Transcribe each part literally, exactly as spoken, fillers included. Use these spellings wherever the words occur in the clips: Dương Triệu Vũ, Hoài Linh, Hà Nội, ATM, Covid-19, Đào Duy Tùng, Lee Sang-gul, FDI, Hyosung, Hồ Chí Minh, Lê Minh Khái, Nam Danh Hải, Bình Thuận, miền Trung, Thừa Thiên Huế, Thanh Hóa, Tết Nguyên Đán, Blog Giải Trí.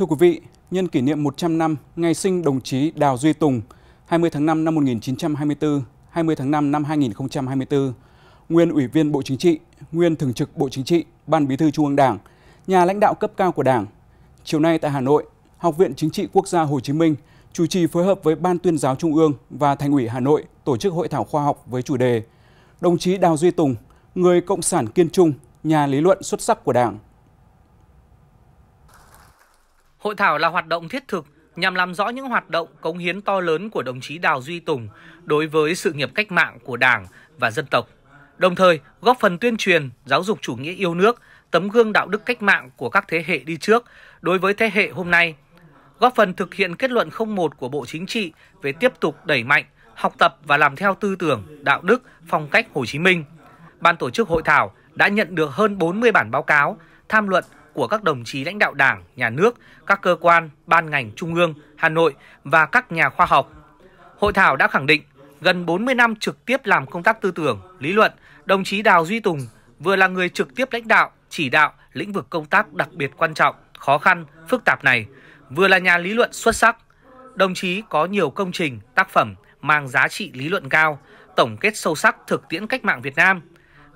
Thưa quý vị, nhân kỷ niệm một trăm năm ngày sinh đồng chí Đào Duy Tùng, hai mươi tháng năm năm một nghìn chín trăm hai mươi tư, hai mươi tháng năm năm hai nghìn không trăm hai mươi tư, nguyên Ủy viên Bộ Chính trị, nguyên Thường trực Bộ Chính trị, Ban Bí thư Trung ương Đảng, nhà lãnh đạo cấp cao của Đảng. Chiều nay tại Hà Nội, Học viện Chính trị Quốc gia Hồ Chí Minh chủ trì phối hợp với Ban Tuyên giáo Trung ương và Thành ủy Hà Nội tổ chức hội thảo khoa học với chủ đề Đồng chí Đào Duy Tùng, người cộng sản kiên trung, nhà lý luận xuất sắc của Đảng. Hội thảo là hoạt động thiết thực nhằm làm rõ những hoạt động cống hiến to lớn của đồng chí Đào Duy Tùng đối với sự nghiệp cách mạng của Đảng và dân tộc, đồng thời góp phần tuyên truyền, giáo dục chủ nghĩa yêu nước, tấm gương đạo đức cách mạng của các thế hệ đi trước đối với thế hệ hôm nay, góp phần thực hiện kết luận không một của Bộ Chính trị về tiếp tục đẩy mạnh, học tập và làm theo tư tưởng, đạo đức, phong cách Hồ Chí Minh. Ban tổ chức hội thảo đã nhận được hơn bốn mươi bản báo cáo, tham luận của các đồng chí lãnh đạo Đảng, Nhà nước, các cơ quan, ban ngành Trung ương, Hà Nội và các nhà khoa học. Hội thảo đã khẳng định, gần bốn mươi năm trực tiếp làm công tác tư tưởng, lý luận, đồng chí Đào Duy Tùng vừa là người trực tiếp lãnh đạo, chỉ đạo lĩnh vực công tác đặc biệt quan trọng, khó khăn, phức tạp này, vừa là nhà lý luận xuất sắc. Đồng chí có nhiều công trình, tác phẩm mang giá trị lý luận cao, tổng kết sâu sắc thực tiễn cách mạng Việt Nam.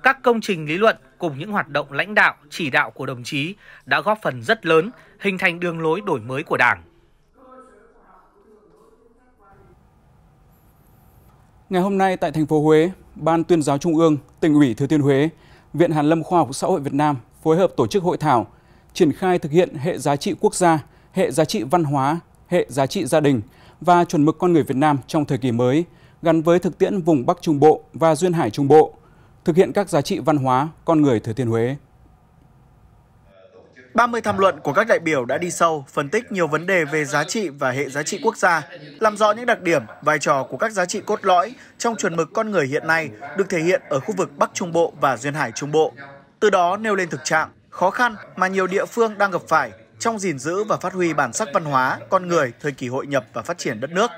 Các công trình lý luận cùng những hoạt động lãnh đạo, chỉ đạo của đồng chí đã góp phần rất lớn hình thành đường lối đổi mới của Đảng. Ngày hôm nay tại thành phố Huế, Ban Tuyên giáo Trung ương, Tỉnh ủy Thừa Thiên Huế, Viện Hàn lâm Khoa học Xã hội Việt Nam phối hợp tổ chức hội thảo triển khai thực hiện hệ giá trị quốc gia, hệ giá trị văn hóa, hệ giá trị gia đình và chuẩn mực con người Việt Nam trong thời kỳ mới gắn với thực tiễn vùng Bắc Trung Bộ và Duyên Hải Trung Bộ, thực hiện các giá trị văn hóa, con người Thừa Thiên Huế. ba mươi tham luận của các đại biểu đã đi sâu, phân tích nhiều vấn đề về giá trị và hệ giá trị quốc gia, làm rõ những đặc điểm, vai trò của các giá trị cốt lõi trong chuẩn mực con người hiện nay được thể hiện ở khu vực Bắc Trung Bộ và Duyên Hải Trung Bộ. Từ đó nêu lên thực trạng, khó khăn mà nhiều địa phương đang gặp phải trong gìn giữ và phát huy bản sắc văn hóa, con người thời kỳ hội nhập và phát triển đất nước.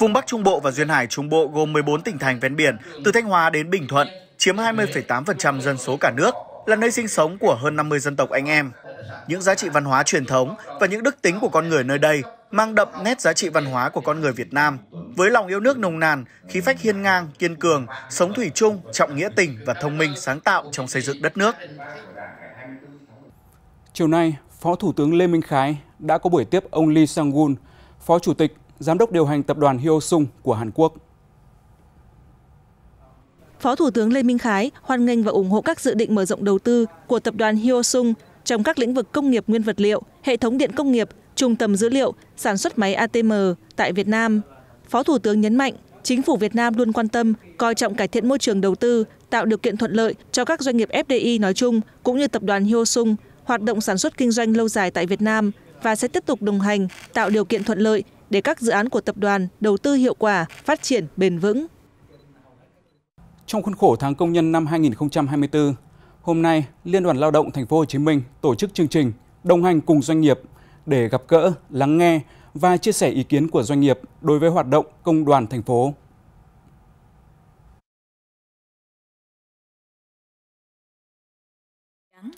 Vùng Bắc Trung Bộ và Duyên Hải Trung Bộ gồm mười bốn tỉnh thành ven biển, từ Thanh Hóa đến Bình Thuận, chiếm hai mươi phẩy tám phần trăm dân số cả nước, là nơi sinh sống của hơn năm mươi dân tộc anh em. Những giá trị văn hóa truyền thống và những đức tính của con người nơi đây mang đậm nét giá trị văn hóa của con người Việt Nam, với lòng yêu nước nồng nàn, khí phách hiên ngang, kiên cường, sống thủy chung, trọng nghĩa tình và thông minh sáng tạo trong xây dựng đất nước. Chiều nay, Phó Thủ tướng Lê Minh Khái đã có buổi tiếp ông Lee Sang-gul, Phó Chủ tịch, Giám đốc điều hành tập đoàn Hyosung của Hàn Quốc. Phó Thủ tướng Lê Minh Khái hoan nghênh và ủng hộ các dự định mở rộng đầu tư của tập đoàn Hyosung trong các lĩnh vực công nghiệp nguyên vật liệu, hệ thống điện công nghiệp, trung tâm dữ liệu, sản xuất máy A T M tại Việt Nam. Phó Thủ tướng nhấn mạnh, chính phủ Việt Nam luôn quan tâm, coi trọng cải thiện môi trường đầu tư, tạo điều kiện thuận lợi cho các doanh nghiệp F D I nói chung cũng như tập đoàn Hyosung hoạt động sản xuất kinh doanh lâu dài tại Việt Nam và sẽ tiếp tục đồng hành, tạo điều kiện thuận lợi để các dự án của tập đoàn đầu tư hiệu quả, phát triển bền vững. Trong khuôn khổ tháng công nhân năm hai nghìn không trăm hai mươi tư, hôm nay Liên đoàn Lao động Thành phố Hồ Chí Minh tổ chức chương trình đồng hành cùng doanh nghiệp để gặp gỡ, lắng nghe và chia sẻ ý kiến của doanh nghiệp đối với hoạt động công đoàn thành phố.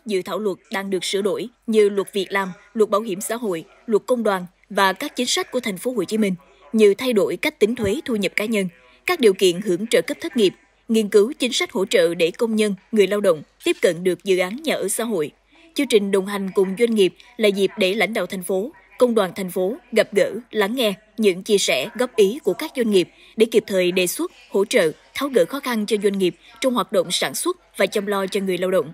Dự thảo luật đang được sửa đổi như luật Việc làm, luật bảo hiểm xã hội, luật công đoàn và các chính sách của Thành phố Hồ Chí Minh như thay đổi cách tính thuế thu nhập cá nhân, các điều kiện hưởng trợ cấp thất nghiệp, nghiên cứu chính sách hỗ trợ để công nhân, người lao động tiếp cận được dự án nhà ở xã hội. Chương trình đồng hành cùng doanh nghiệp là dịp để lãnh đạo thành phố, công đoàn thành phố gặp gỡ, lắng nghe những chia sẻ, góp ý của các doanh nghiệp để kịp thời đề xuất, hỗ trợ, tháo gỡ khó khăn cho doanh nghiệp trong hoạt động sản xuất và chăm lo cho người lao động.